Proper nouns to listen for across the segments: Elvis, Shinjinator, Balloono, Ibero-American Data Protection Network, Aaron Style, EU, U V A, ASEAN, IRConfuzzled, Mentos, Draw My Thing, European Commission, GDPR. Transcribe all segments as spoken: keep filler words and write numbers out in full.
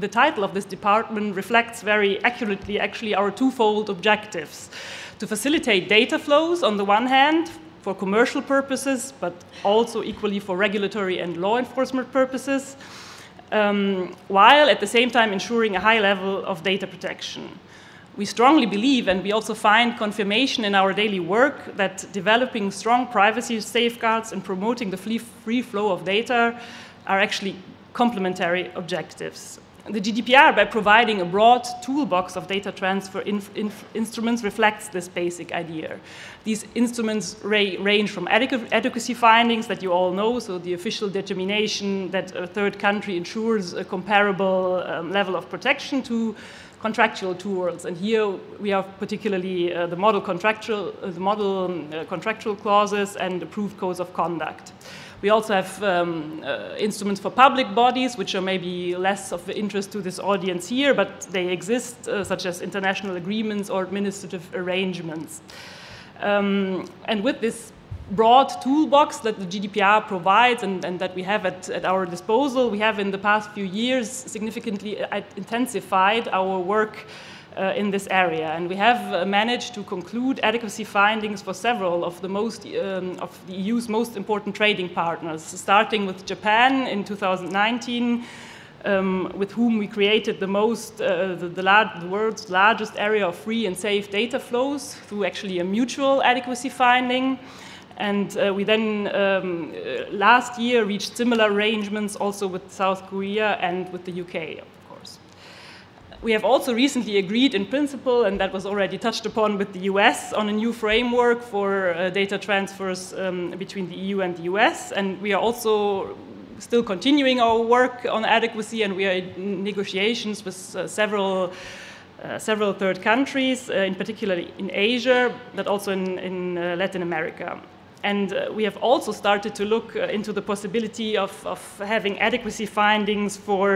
the title of this department reflects very accurately actually our twofold objectives: to facilitate data flows on the one hand for commercial purposes, but also equally for regulatory and law enforcement purposes, um, while at the same time ensuring a high level of data protection. We strongly believe, and we also find confirmation in our daily work, that developing strong privacy safeguards and promoting the free flow of data are actually complementary objectives. The G D P R, by providing a broad toolbox of data transfer instruments, reflects this basic idea. These instruments ra range from adequ adequacy findings that you all know, so the official determination that a third country ensures a comparable um, level of protection, to contractual tools, and here we have particularly uh, the model contractual, uh, the model uh, contractual clauses and approved codes of conduct. We also have um, uh, instruments for public bodies, which are maybe less of interest to this audience here, but they exist, uh, such as international agreements or administrative arrangements. Um, and with this broad toolbox that the G D P R provides and, and that we have at, at our disposal, we have in the past few years significantly intensified our work uh, in this area, and we have managed to conclude adequacy findings for several of the most um, of the E U's most important trading partners, starting with Japan in two thousand nineteen, um, with whom we created the most uh, the, the, large, the world's largest area of free and safe data flows through actually a mutual adequacy finding. And uh, we then, um, last year, reached similar arrangements also with South Korea and with the U K, of course. We have also recently agreed in principle, and that was already touched upon, with the U S on a new framework for uh, data transfers um, between the E U and the U S, and we are also still continuing our work on adequacy, and we are in negotiations with uh, several Uh, several third countries, uh, in particular in Asia, but also in, in uh, Latin America. And uh, we have also started to look uh, into the possibility of, of having adequacy findings for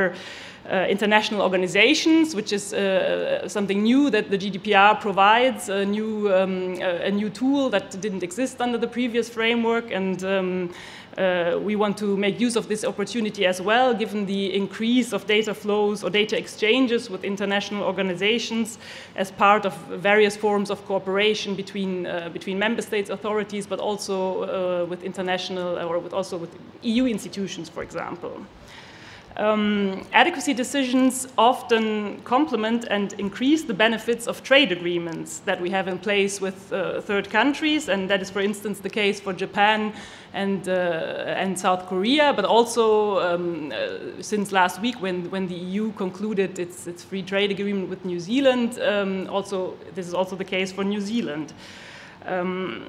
uh, international organizations, which is uh, something new that the G D P R provides, a new, um, a new tool that didn't exist under the previous framework. And um, Uh, we want to make use of this opportunity as well, given the increase of data flows or data exchanges with international organizations as part of various forms of cooperation between, uh, between member states authorities, but also uh, with international or with also with E U institutions, for example. Um, adequacy decisions often complement and increase the benefits of trade agreements that we have in place with uh, third countries, and that is, for instance, the case for Japan and, uh, and South Korea, but also um, uh, since last week when, when the E U concluded its, its free trade agreement with New Zealand, um, also, this is also the case for New Zealand. Um,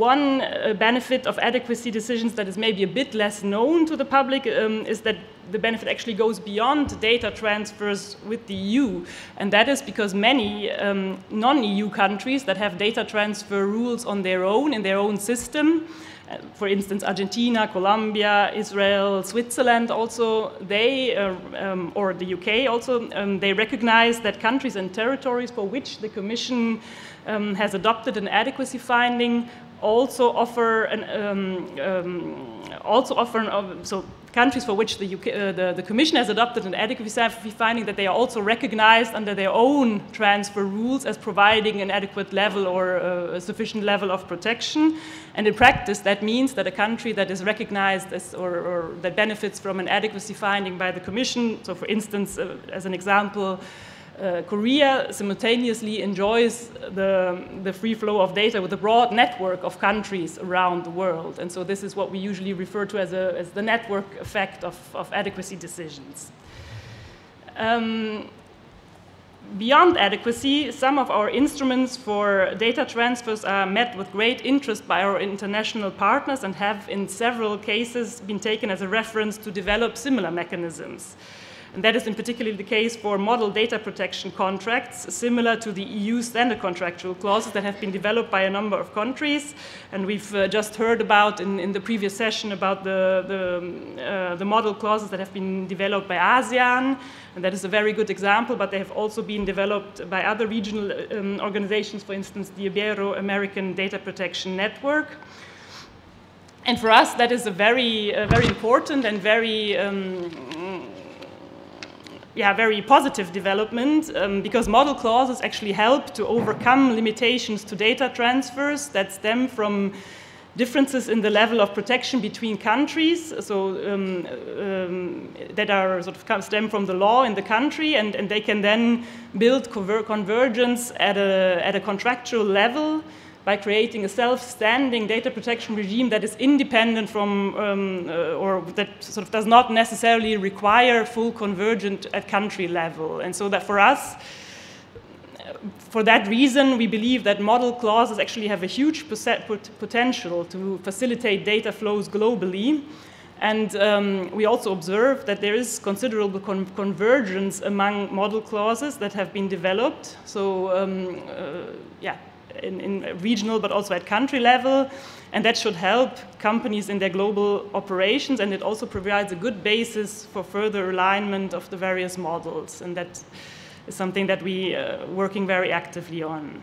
one benefit of adequacy decisions that is maybe a bit less known to the public um, is that the benefit actually goes beyond data transfers with the E U, and that is because many um, non-E U countries that have data transfer rules on their own, in their own system, uh, for instance Argentina, Colombia, Israel, Switzerland also, they, uh, um, or the U K also, um, they recognize that countries and territories for which the Commission Um, has adopted an adequacy finding also offer an um, um, also offer an, uh, so countries for which the, U K, uh, the the Commission has adopted an adequacy finding, that they are also recognized under their own transfer rules as providing an adequate level or uh, a sufficient level of protection. And in practice, that means that a country that is recognized as or, or that benefits from an adequacy finding by the Commission, so for instance, uh, as an example, Uh, Korea simultaneously enjoys the, the free flow of data with a broad network of countries around the world. And so this is what we usually refer to as, a, as the network effect of, of adequacy decisions. Um, beyond adequacy, some of our instruments for data transfers are met with great interest by our international partners and have in several cases been taken as a reference to develop similar mechanisms. And that is in particular the case for model data protection contracts, similar to the E U standard contractual clauses that have been developed by a number of countries. And we've uh, just heard about in, in the previous session about the, the, uh, the model clauses that have been developed by ASEAN. And that is a very good example, but they have also been developed by other regional um, organizations, for instance, the Ibero-American Data Protection Network. And for us, that is a very, uh, very important and very um, yeah, very positive development, um, because model clauses actually help to overcome limitations to data transfers that stem from differences in the level of protection between countries, so um, um, that are sort of stem from the law in the country, and, and they can then build conver convergence at a, at a contractual level by creating a self-standing data protection regime that is independent from, um, uh, or that sort of does not necessarily require full convergence at country level. And so that for us, for that reason, we believe that model clauses actually have a huge potential to facilitate data flows globally. And um, we also observe that there is considerable con convergence among model clauses that have been developed. So, um, uh, yeah. In, in regional, but also at country level, and that should help companies in their global operations, and it also provides a good basis for further alignment of the various models, and that is something that we are uh, working very actively on.